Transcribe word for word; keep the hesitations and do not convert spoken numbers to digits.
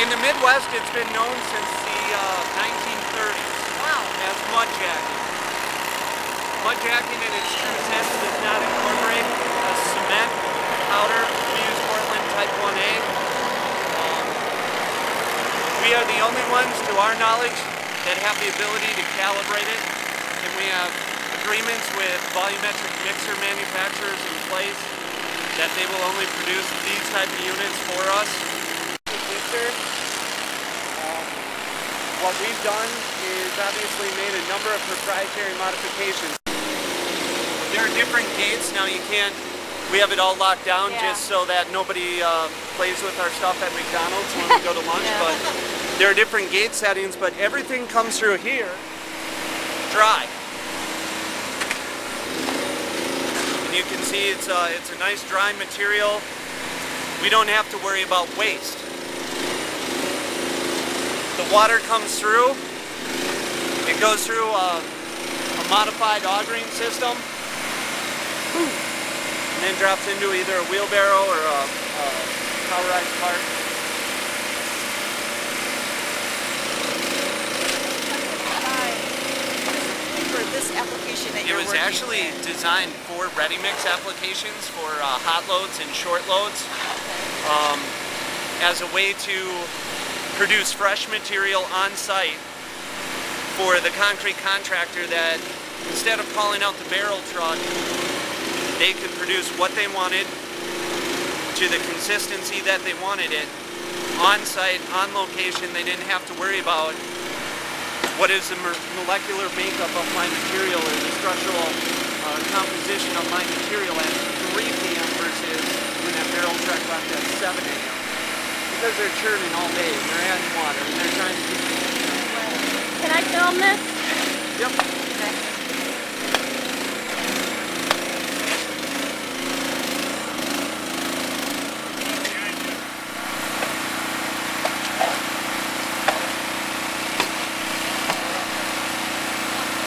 in the Midwest, it's been known since the uh, nineteen thirties. Wow. As mudjacking. Mudjacking in its true sense does not incorporate a cement powder. We use Portland Type one A. Um, we are the only ones, to our knowledge, that have the ability to calibrate it. And we have agreements with volumetric mixer manufacturers in place that they will only produce these type of units for us. Um, what we've done is obviously made a number of proprietary modifications. There are different gates now. You can't, we have it all locked down, yeah, just so that nobody uh, plays with our stuff at McDonald's when we go to lunch. Yeah. But there are different gate settings, but everything comes through here dry. And you can see it's a, it's a nice dry material. We don't have to worry about waste. The water comes through, it goes through a, a modified augering system, and then drops into either a wheelbarrow or a, a powerized cart. For this application that you're working with, it was actually designed for ready mix applications for uh, hot loads and short loads, um, as a way to produce fresh material on site for the concrete contractor, that instead of calling out the barrel truck, they could produce what they wanted to the consistency that they wanted it on site, on location. They didn't have to worry about what is the molecular makeup of my material or the structural uh, composition of my material at three P M versus when that barrel truck left at seven A M Because they're churning all day, and they're adding water, and they're trying to keep it. Can I film this? Yep. Okay.